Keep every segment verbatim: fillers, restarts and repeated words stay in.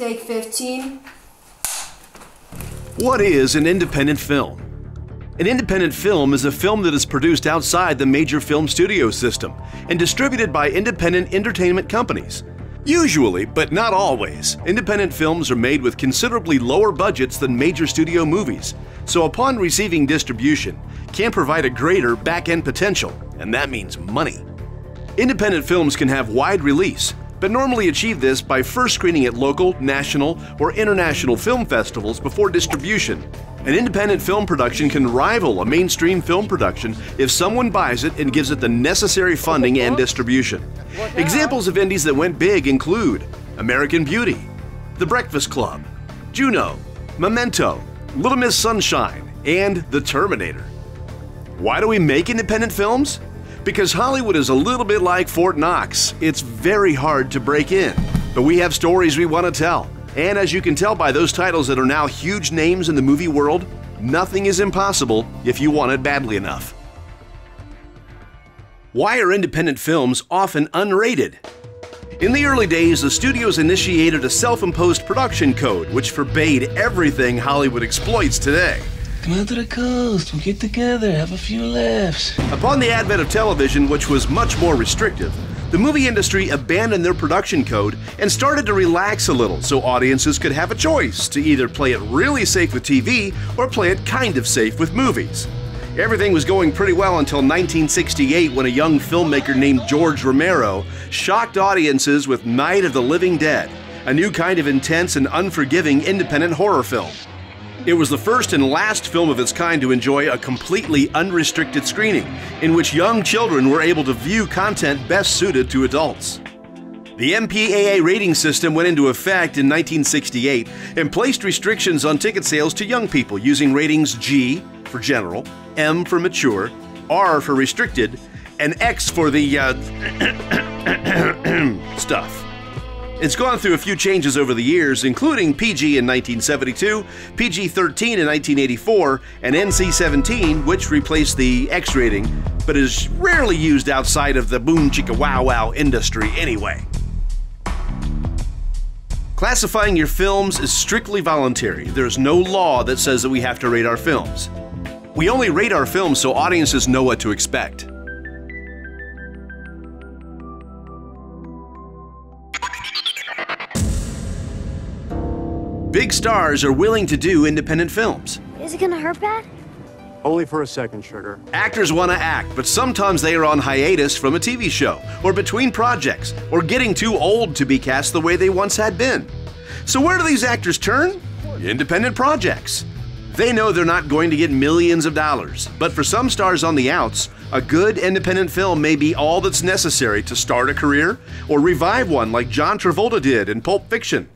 Take fifteen. What is an independent film? An independent film is a film that is produced outside the major film studio system and distributed by independent entertainment companies. Usually, but not always, independent films are made with considerably lower budgets than major studio movies, so upon receiving distribution, can provide a greater back-end potential, and that means money. Independent films can have wide release, but normally achieve this by first screening at local, national, or international film festivals before distribution. An independent film production can rival a mainstream film production if someone buys it and gives it the necessary funding and distribution. Examples of indies that went big include American Beauty, The Breakfast Club, Juno, Memento, Little Miss Sunshine, and The Terminator. Why do we make independent films? Because Hollywood is a little bit like Fort Knox. It's very hard to break in, but we have stories we want to tell. And as you can tell by those titles that are now huge names in the movie world, nothing is impossible if you want it badly enough. Why are independent films often unrated? In the early days, the studios initiated a self-imposed production code which forbade everything Hollywood exploits today. Come out to the coast, we'll get together, have a few laughs. Upon the advent of television, which was much more restrictive, the movie industry abandoned their production code and started to relax a little so audiences could have a choice to either play it really safe with T V or play it kind of safe with movies. Everything was going pretty well until nineteen sixty-eight when a young filmmaker named George Romero shocked audiences with Night of the Living Dead, a new kind of intense and unforgiving independent horror film. It was the first and last film of its kind to enjoy a completely unrestricted screening, in which young children were able to view content best suited to adults. The M P A A rating system went into effect in nineteen sixty-eight and placed restrictions on ticket sales to young people using ratings G for general, M for mature, R for restricted, and X for the uh, stuff. It's gone through a few changes over the years, including P G in nineteen seventy-two, P G thirteen in nineteen eighty-four, and N C seventeen, which replaced the X rating, but is rarely used outside of the boom chicka wow wow industry anyway. Classifying your films is strictly voluntary. There's no law that says that we have to rate our films. We only rate our films so audiences know what to expect. Big stars are willing to do independent films. Is it gonna hurt bad? Only for a second, sugar. Actors want to act, but sometimes they are on hiatus from a T V show, or between projects, or getting too old to be cast the way they once had been. So where do these actors turn? Independent projects. They know they're not going to get millions of dollars, but for some stars on the outs, a good independent film may be all that's necessary to start a career, or revive one like John Travolta did in Pulp Fiction.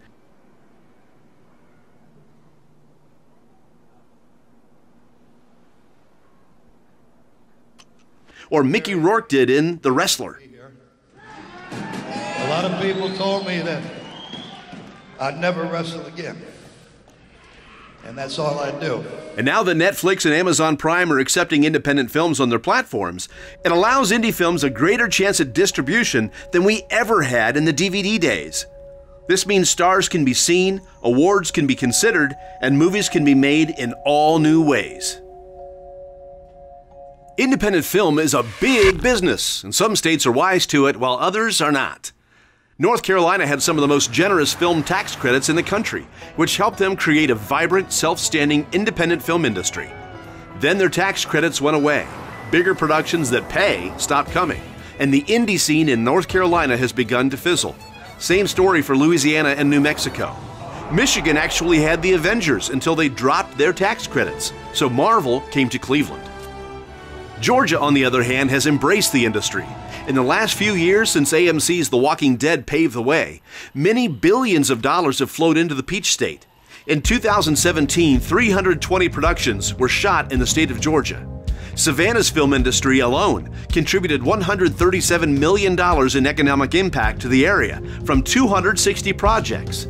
Or Mickey Rourke did in The Wrestler. A lot of people told me that I'd never wrestle again, and that's all I do. And now that Netflix and Amazon Prime are accepting independent films on their platforms, it allows indie films a greater chance at distribution than we ever had in the D V D days. This means stars can be seen, awards can be considered, and movies can be made in all new ways. Independent film is a big business, and some states are wise to it, while others are not. North Carolina had some of the most generous film tax credits in the country, which helped them create a vibrant, self-standing, independent film industry. Then their tax credits went away. Bigger productions that pay stopped coming, and the indie scene in North Carolina has begun to fizzle. Same story for Louisiana and New Mexico. Michigan actually had the Avengers until they dropped their tax credits, so Marvel came to Cleveland. Georgia, on the other hand, has embraced the industry. In the last few years, since A M C's The Walking Dead paved the way, many billions of dollars have flowed into the Peach State. In two thousand seventeen, three hundred twenty productions were shot in the state of Georgia. Savannah's film industry alone contributed one hundred thirty-seven million dollars in economic impact to the area from two hundred sixty projects.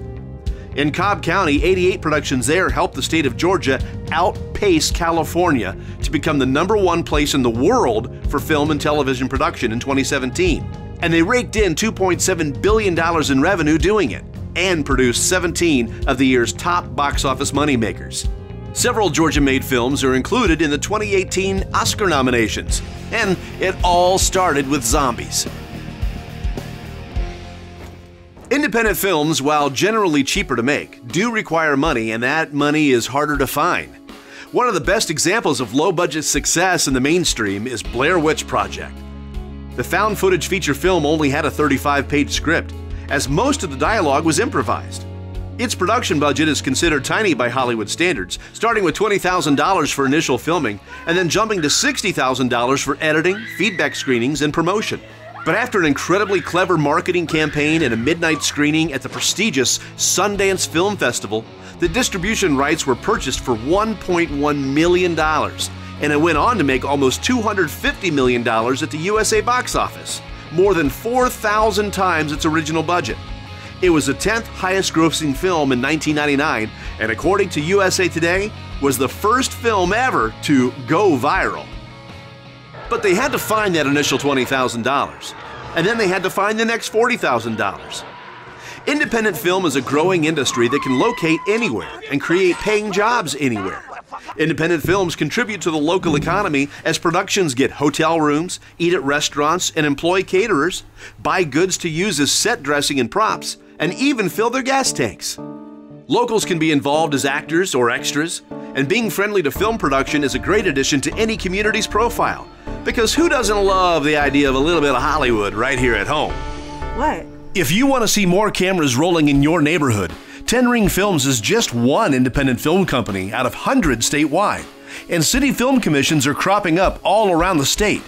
In Cobb County, eighty-eight productions there helped the state of Georgia outpace California to become the number one place in the world for film and television production in twenty seventeen. And they raked in two point seven billion dollars in revenue doing it, and produced seventeen of the year's top box office moneymakers. Several Georgia-made films are included in the twenty eighteen Oscar nominations, and it all started with zombies. Independent films, while generally cheaper to make, do require money, and that money is harder to find. One of the best examples of low-budget success in the mainstream is Blair Witch Project. The found footage feature film only had a thirty-five page script, as most of the dialogue was improvised. Its production budget is considered tiny by Hollywood standards, starting with twenty thousand dollars for initial filming and then jumping to sixty thousand dollars for editing, feedback screenings, and promotion. But after an incredibly clever marketing campaign and a midnight screening at the prestigious Sundance Film Festival, the distribution rights were purchased for one point one million dollars, and it went on to make almost two hundred fifty million dollars at the U S A box office, more than four thousand times its original budget. It was the tenth highest-grossing film in nineteen ninety-nine, and according to U S A Today, was the first film ever to go viral. But they had to find that initial twenty thousand dollars, and then they had to find the next forty thousand dollars. Independent film is a growing industry that can locate anywhere and create paying jobs anywhere. Independent films contribute to the local economy as productions get hotel rooms, eat at restaurants, and employ caterers, buy goods to use as set dressing and props, and even fill their gas tanks. Locals can be involved as actors or extras, and being friendly to film production is a great addition to any community's profile. Because who doesn't love the idea of a little bit of Hollywood right here at home? What? If you want to see more cameras rolling in your neighborhood, ten Ring Films is just one independent film company out of hundreds statewide, and city film commissions are cropping up all around the state.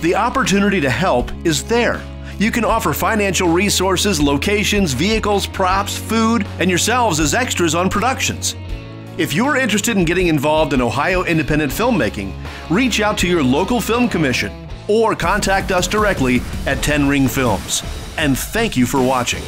The opportunity to help is there. You can offer financial resources, locations, vehicles, props, food, and yourselves as extras on productions. If you're interested in getting involved in Ohio independent filmmaking, reach out to your local film commission or contact us directly at ten Ring Films. And thank you for watching.